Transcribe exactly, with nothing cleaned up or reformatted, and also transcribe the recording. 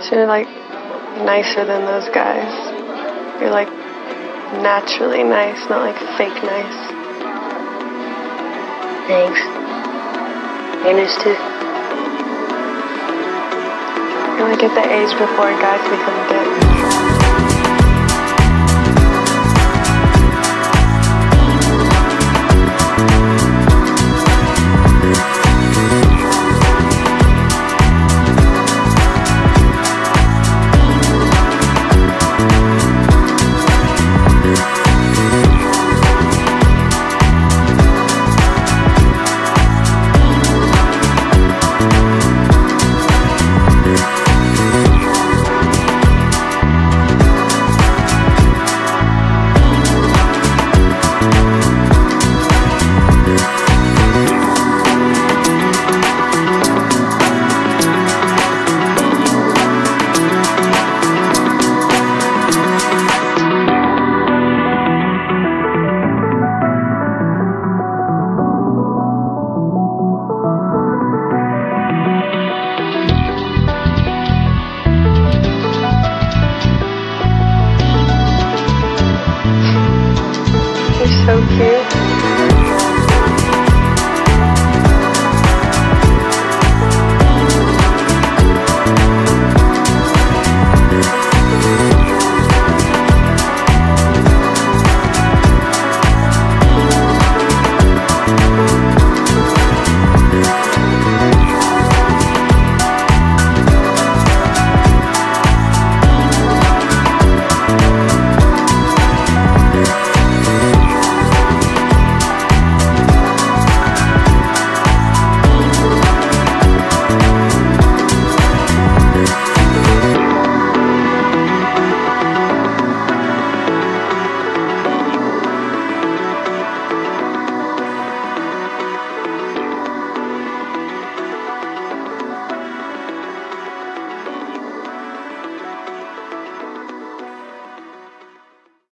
So you're like nicer than those guys. You're like naturally nice, not like fake nice. Thanks. You're nice too. You're like at the age before guys become dicks. So cute.